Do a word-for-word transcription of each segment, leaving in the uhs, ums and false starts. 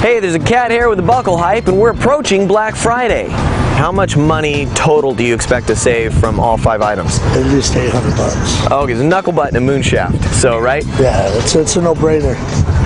Hey, there's a cat here with a buckle hype, and we're approaching Black Friday. How much money total do you expect to save from all five items? At least eight hundred bucks. Oh, okay, it's a knuckle butt and a moon shaft, so, right? Yeah, it's, it's a no-brainer.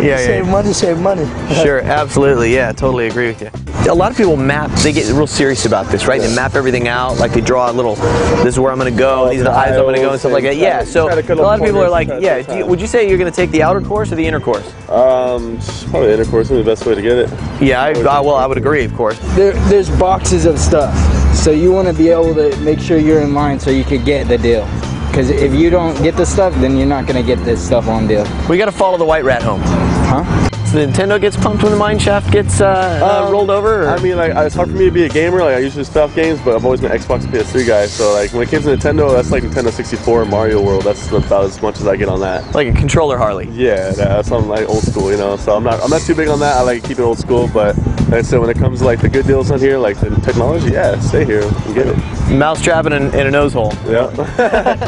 Yeah, yeah, save money, save money. Sure, absolutely, yeah, totally agree with you. A lot of people map, they get real serious about this, right? Yes. They map everything out, like they draw a little, this is where I'm going to go, oh, these are the eyes I'm going to go, and stuff like that. Yeah, so a lot of people are like, yeah, do you, would you say you're going to take the outer course or the inner course? Um, probably the inner course is the best way to get it. Yeah, I, I, well, I would agree, of course. There, there's boxes of stuff. So you want to be able to make sure you're in line so you could get the deal. Because if you don't get the stuff, then you're not going to get this stuff on deal. We got to follow the white rat home. Huh? So the Nintendo gets pumped when the mine shaft gets uh, um, uh, rolled over? Or? I mean, like, it's hard for me to be a gamer. Like, I usually stuff games, but I've always been an Xbox P S three guy. So, like, when it came to Nintendo, that's like Nintendo sixty-four and Mario World. That's about as much as I get on that. Like a controller Harley. Yeah, that's something like old school, you know. So I'm not, I'm not too big on that. I like to keep it old school, but like I said, when it comes to like the good deals on here, like the technology, yeah, stay here and get it. Mousetrap in a, in a nose hole. Yeah.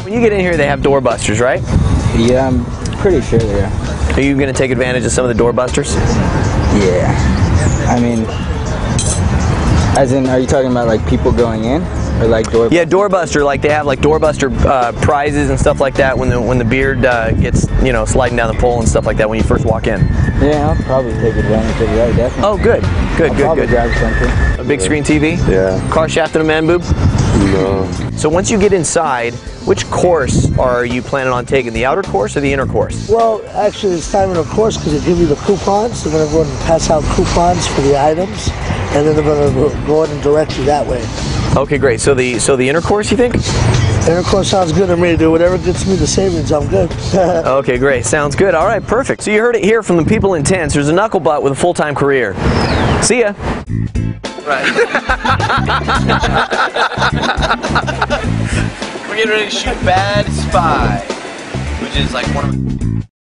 When you get in here, they have door busters, right? Yeah, I'm pretty sure they are. Are you going to take advantage of some of the door busters? Yeah. I mean, as in, are you talking about like people going in? Or like door yeah, doorbuster. Like they have like doorbuster uh, prizes and stuff like that when the when the beard uh, gets you know sliding down the pole and stuff like that when you first walk in. Yeah, I'll probably take advantage of that. Definitely. Oh, good, good, I'll good, probably good. Grab something. A big screen T V. Yeah. Car shaft and a man boob. No. So once you get inside, which course are you planning on taking? The outer course or the inner course? Well, actually, it's time inner course because they give you the coupons. They're going to go and pass out coupons for the items, and then they're going to go in and direct you that way. Okay, great. So the so the inner course, you think? Inner course sounds good to me. Do whatever gets me the savings, I'm good. Okay, great. Sounds good. All right, perfect. So you heard it here from the people in tents. There's a knucklebutt with a full-time career. See ya. Right. We're getting ready to shoot Bad Spy, which is like one of.